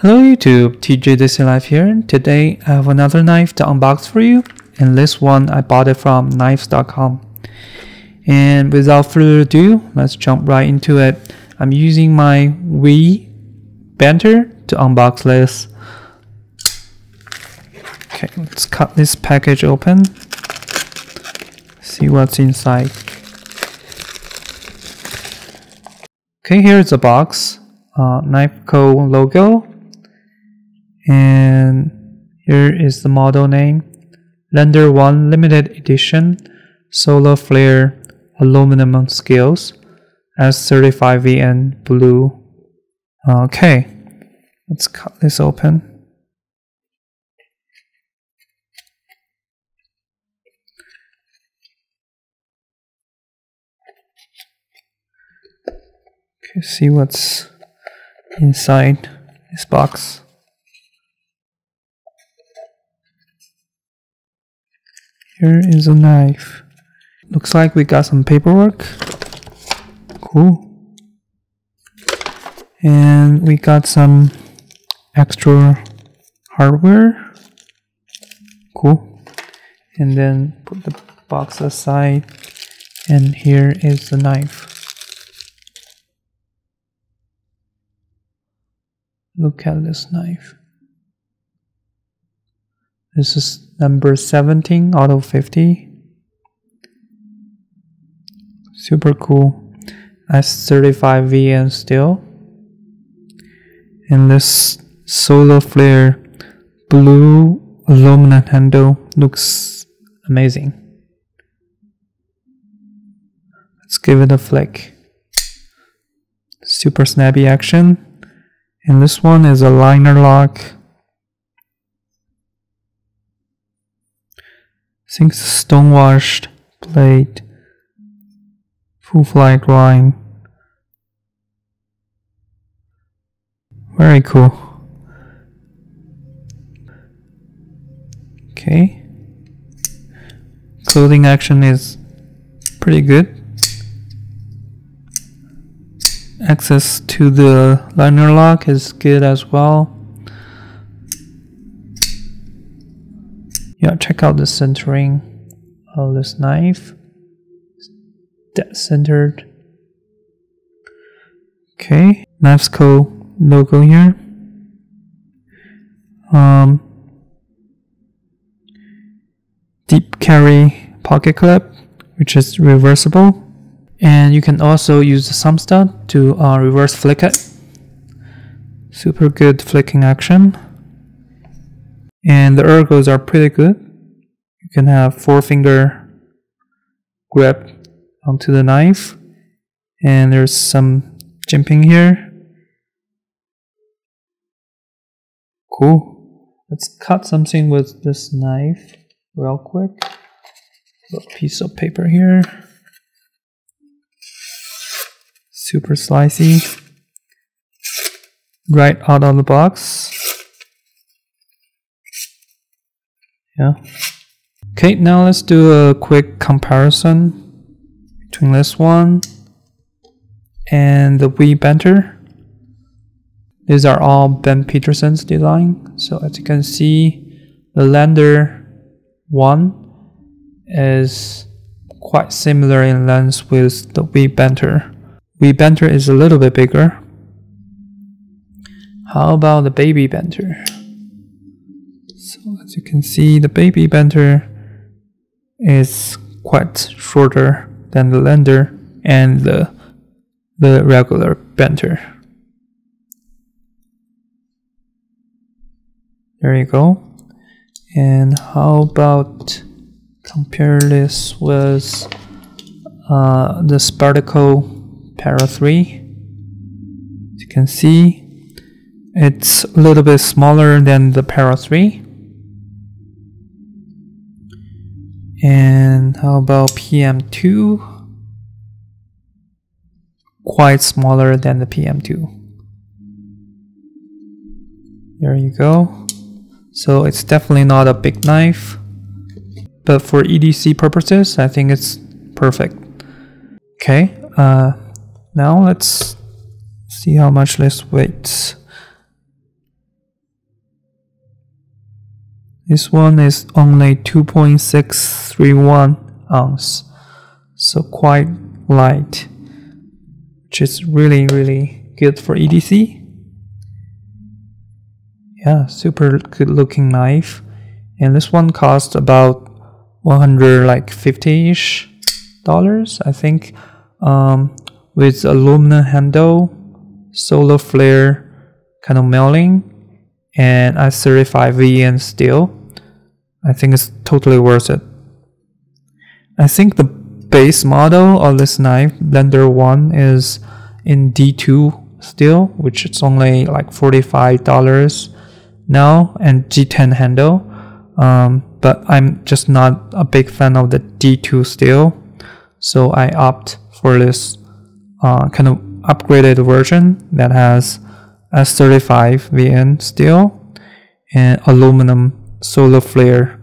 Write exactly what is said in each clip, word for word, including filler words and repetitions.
Hello YouTube, T J E D C Life here. Today I have another knife to unbox for you, and this one I bought it from Knives dot com. And without further ado, let's jump right into it. I'm using my W E Banter to unbox this. Okay, let's cut this package open, see what's inside. Okay, here's the box, uh, Knife Co logo. And here is the model name, Lander one Limited Edition Solar Flare Aluminum Scales S thirty-five V N Blue. Okay, let's cut this open. Okay, see what's inside this box. Here is a knife. Looks like we got some paperwork. Cool. And we got some extra hardware. Cool. And then put the box aside. And here is the knife. Look at this knife. This is number seventeen out of fifty. Super cool. S thirty-five V N steel. And this solar flare blue aluminum handle looks amazing. Let's give it a flick. Super snappy action. And this one is a liner lock. Think stone washed blade, full fly grind. Very cool. Okay. Clothing action is pretty good. Access to the liner lock is good as well. Yeah, check out the centering of this knife. Dead centered. Okay, Knives Co logo here. Um, deep carry pocket clip, which is reversible, and you can also use the thumb stud to uh, reverse flick it. Super good flicking action. And the ergos are pretty good. You can have four finger grip onto the knife, and there's some jimping here. Cool. Let's cut something with this knife real quick. Put a piece of paper here. Super slicey. Right out of the box. Yeah. Okay, now let's do a quick comparison between this one and the W E Banter. These are all Ben Petersen's design. So as you can see, the Lander one is quite similar in length with the W E Banter. W E Banter is a little bit bigger. How about the Baby Banter? So as you can see, the Baby Banter is quite shorter than the Lander and the, the regular Banter. There you go. And how about compare this with uh, the Spyderco Para Three? As you can see, it's a little bit smaller than the Para Three. And how about P M two? Quite smaller than the P M two. There you go. So it's definitely not a big knife, but for E D C purposes, I think it's perfect. Okay, uh, now let's see how much this weighs. This one is only two point six three one ounce, so quite light, which is really really good for E D C. Yeah, super good looking knife, and this one cost about one hundred like fifty-ish dollars, I think, um, with aluminum handle, solar flare kind of milling, and S thirty-five V N steel. I think it's totally worth it. I think the base model of this knife, Lander one, is in D two steel, which it's only like forty-five dollars now, and G ten handle. Um, but I'm just not a big fan of the D two steel, so I opt for this uh, kind of upgraded version that has S thirty-five V N steel and aluminum solar flare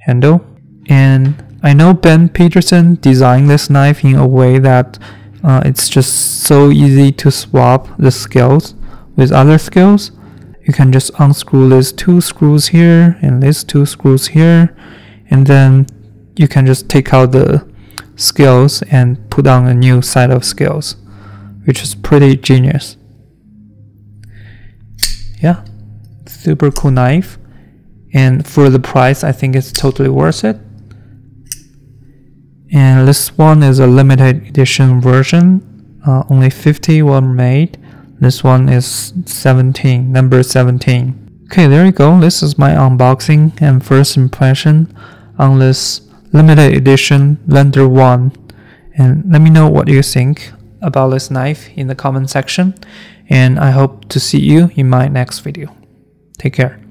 handle. And I know Ben Petersen designed this knife in a way that uh, it's just so easy to swap the scales with other scales. You can just unscrew these two screws here and these two screws here, and then you can just take out the scales and put on a new set of scales, which is pretty genius. Yeah, super cool knife, and for the price I think it's totally worth it. And this one is a limited edition version, uh, only fifty were made. This one is seventeen, number seventeen. Okay, there you go, this is my unboxing and first impression on this limited edition Lander one, and let me know what you think about this knife in the comment section, and I hope to see you in my next video. Take care.